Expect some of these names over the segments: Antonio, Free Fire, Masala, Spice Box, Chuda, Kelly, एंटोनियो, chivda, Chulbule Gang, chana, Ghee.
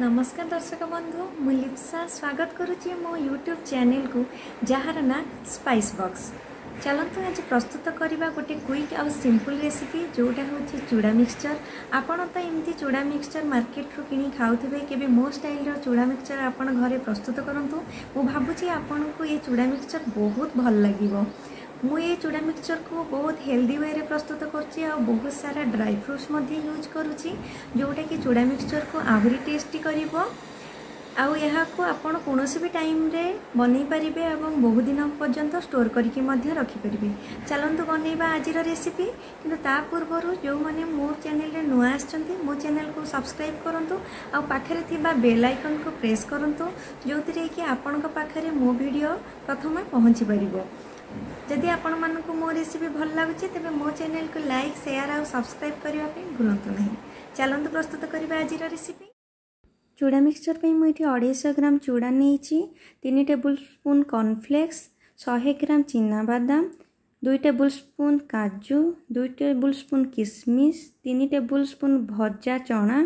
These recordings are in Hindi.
नमस्कार दर्शक बंधु मु लिप्सा स्वागत करुच्ची मो यूट्यूब चैनल को जार ना स्पाइस बॉक्स। चलतु आज प्रस्तुत करवा गोटे क्विक आउ सिंपल रेसिपी जोटा हूँ चूड़ा मिक्सचर। आपन तो एमती चूड़ा मिक्सचर मार्केट रु कि खाऊे के मो स्टाइल चूड़ा मिक्सचर आपन घरे प्रस्तुत करतु। मु भावुँ आपन को ये चूड़ा मिक्सचर बहुत भल लगे। मु ये चूड़ा मिक्सचर को बहुत हेल्दी वे प्रस्तुत करची और बहुत सारा ड्राई फ्रूट्स यूज करुँची जोटा कि चूड़ा मिक्सचर को आहरी टेस्टी करिवो। आउ यहा को आपण कोनोसी भी टाइम रे बनै परिबे एवं बहुत दिन पर्यंत स्टोर करके मध्य रखि परिबे। चलंतु बनैबा आजिर रेसिपी। किंतु ता पूर्वरु जो माने मो चैनल रे नुआ आछंती मो चैनल को सब्सक्राइब करंतु आ पाखरे थिबा बेल आइकन को प्रेस करंतु जोतिरे कि आपण को पाखरे मो वीडियो प्रथमे पहुंची परिबो। जदि आपण मानकु मो रेसिपी भल लागुचे तबे मो चैनल को लाइक शेयर और सब्सक्राइब करबा पे भूलंतु नहीं। चलंतु प्रस्तुत करबा आजिर रेसिपी। चूड़ा मिक्सचर पे मुझे 250 ग्राम चूड़ा नहीं, 3 टेबुलस्पून कॉर्नफ्लेक्स, 100 ग्राम चीना बादाम, 2 टेबुलस्पून काजू, 2 टेबुलस्पून किशमिश, 3 टेबुलस्पून भजा चना,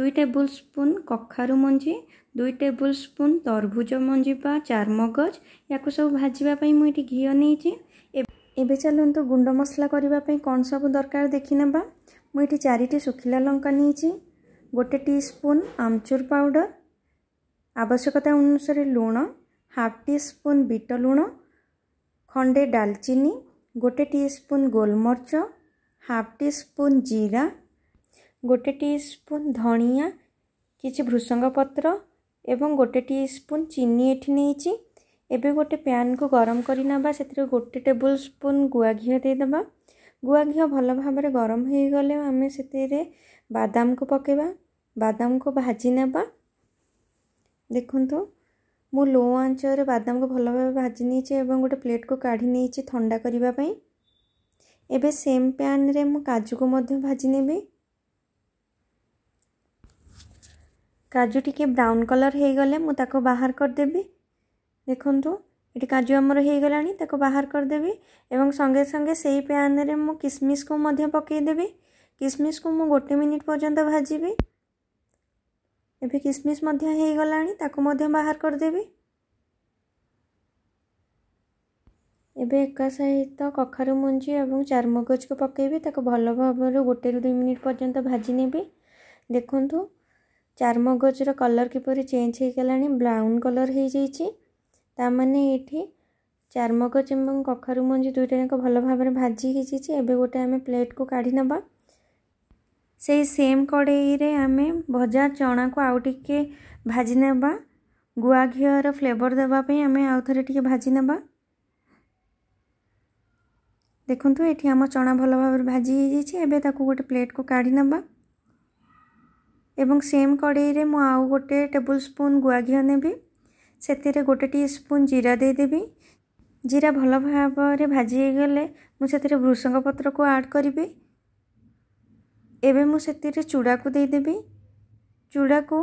2 टेबुलस्पून कखारु मंजी, 2 टेबुलस्पून तरबुज मंजी बा चारमगज। या सब भाजवाई मुझे घी नहीं। एबे चलतु गुंड मसला करने कौन सब दरकार देखने। मुझे 4 सुखिला लंका नहीं, 1 टीस्पून आमचूर पाउडर, आवश्यकता अनुसार लुण, 1/2 टीस्पून बीट लुण, खंडे दालचीनी, 1 टीस्पून गोलमर्च, 1/2 टीस्पून जीरा, 1 टीस्पून धनिया, किछि भृसंग पत्र एवं 1 टीस्पून चीनी एठी नेछि। एबे गोटे पैन को गरम करना से 1 टेबुलस्पून गुआ घी देदबा। गुआ घी भल भाव गरम हो गले आम से बादाम को पकेबा। बादाम को भाजी नेबा। देखंतु मो लो आंच रे बादाम को भल भाव भाजी नहींचे एवं गोटे प्लेट को काढ़ी नहींचे ठंडा करिबा पई। एबे सेम पैन रे मो काजू को मध्य भाजी नेबी। काजू टिके ब्राउन कलर हे गले मो ताको बाहर कर देबी। देखंतु एटी काजू हमर हे गलानी, ताको बाहर कर देबी एवं संगे संगे सेही पैन रे मो किशमिश को मध्य पकेई देबी। किशमिश को मु 1 मिनिट पर्यंत भाजीबी। एबे किशमिश मध्य हे गलानी, ताको मध्य बाहर कर देबी। एबे एका सहित कखारु मुंजी एवं चारमगज को पकेबी। ताको भल भाबरो 1 ରୁ 2 मिनिट पर्यंत भाजी नेबी। देखंतु चारमगज रो कलर किपरि चेंज हे गलानी, ब्राउन कलर हे जैछि। ता माने एठी चारमगज एवं कखारु मुंजी दुइटा को भल भाबरे भाजी हे जैछि। एबे गोटे हमें प्लेट को काढी नबा। से सेम कड़ाई रे आमे भजा चना को आउ टिके भाजी नेबा। गुआ घी रो फ्लेवर देबा पे आमे आउ थरे टिके भाजी नेबा। देखंतु एठी हमर चना भल भाबरे भाजी हे जैछि। एबे ताको गोटे प्लेट को काढी नेबा एवं सेम कड़ाई रे मु आउ 1 टेबुलस्पून गुआ घी नेबी। सेतिरे 1 टीस्पून जीरा दे देबी। जीरा भल भाबरे भाजी हे गले मु सेतिरे भृसंग पत्र को ऐड करबी। एबे मु सेतिरे चूड़ा को दे देबी। चूड़ा को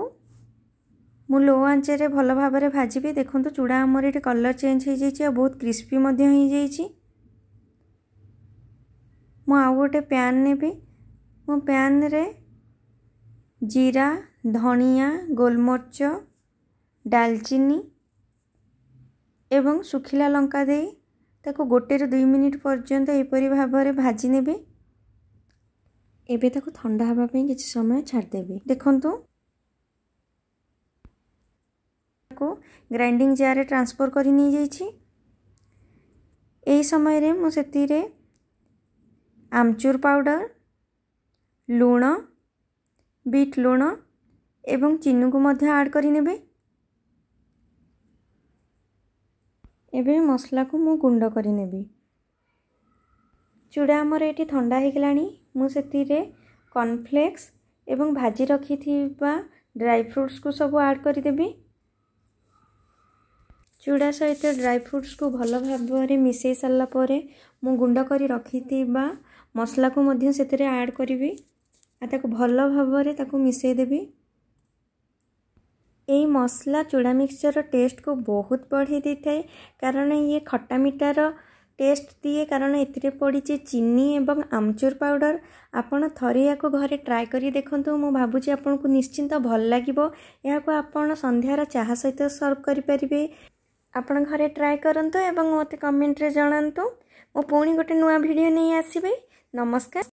मु लो आंच रे भल भाव भाजी। देखंतु चूड़ा हमर एटी कलर चेंज हो जाइए और बहुत क्रिस्पी मध्य हो जाइए। मु आउ गोटे पैन नेबी। मु पैन रे जीरा, धनिया, गोलमर्च, दालचीनी एवं सुखिला लंका दे ताको 1 ରୁ 2 मिनिट पर्यंत एपरि भाव भाजी नेबी। एबे ताको ठंडा हवा पे किछ समय छाड़ देबे। देखंतु को ग्राइंडिंग जार रे ट्रांसफर करि नै जाई छी। एई समय रे मु सेती रे आमचूर पाउडर, लूण, बीट लूण एवं चीनी को मध्य ऐड करि नेबे। एबे मसला को मु गुंडो करि नेबी। चूड़ा हमर एठी ठंडा हे गलानी। मु सेतिरे कॉर्नफ्लेक्स एवं भाजी रखी थीबा ड्राई फ्रूट्स को सब ऐड करि देबी। चूड़ा सहित ड्राई फ्रूट्स को भल भाबरे मिसेई सल्ला परे मु गुंडा करी रखी थीबा मसला को मध्य सेतिरे ऐड करबी। आ ताको भल भाबरे ताको मिसेई देबी। ए मसला चूड़ा मिक्सचर टेस्ट को बहुत बढ़ाई दे थाए, कारण ये खट्टा मीठार टेस्ट दिए कारण ए पड़ी चीनी एवं आमचूर पाउडर। आपण थरे या को घरे ट्राए करी देखंतु, मु भाबुची आपण को निश्चिंत भल लागिबो। या को आपण संध्यार चाहा सहित सर्व करि परिबे। आपण घरे ट्राए करंतु एवं मते कमेंट रे जणांतु। मु पुणी गोटे नुवा वीडियो नै आसीबे। नमस्कार।